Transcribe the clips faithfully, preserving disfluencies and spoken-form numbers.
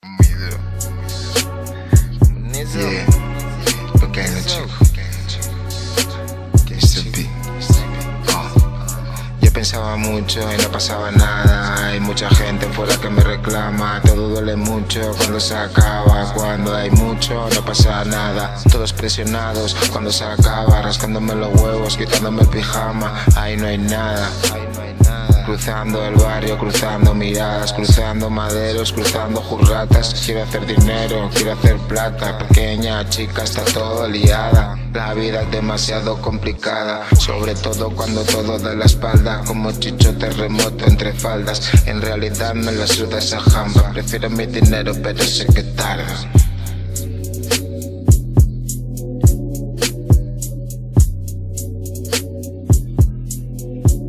Yeah, look at the chico, Mister B. Yo pensaba mucho y no pasaba nada. Hay mucha gente fuera que me reclama. Todo duele mucho cuando se acaba. Cuando hay mucho no pasa nada. Todos presionados cuando se acaba. Rascándome los huevos, quitándome el pijama. Ahí no hay nada. Cruzando el barrio, cruzando miradas, cruzando maderos, cruzando jurratas. Quiero hacer dinero, quiero hacer plata. Pequeña chica está todo liada. La vida es demasiado complicada, sobre todo cuando todo da la espalda. Como chicho terremoto entre faldas. En realidad me la suda esa jamba. Prefiero mi dinero pero sé que tarda.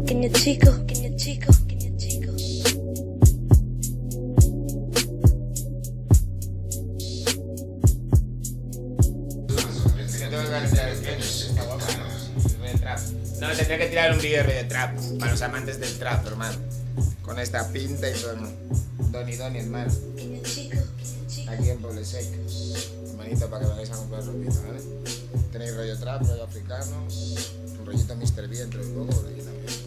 Pequeño chico, pequeño chico, pequeño chico. No, tendría que tirar un video de trap para los amantes del trap, hermano. Con esta pinta y con Doni Doni, hermano. Pequeño chico, pequeño chico. Aquí en Poble Sec. Manito para que vengáis a comprar ropita, ¿vale? Tenéis rollo trap, rollo africano, un rollito Mister B dentro del poco, rollo también.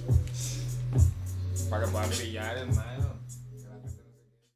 Para que puedan pillar, hermano.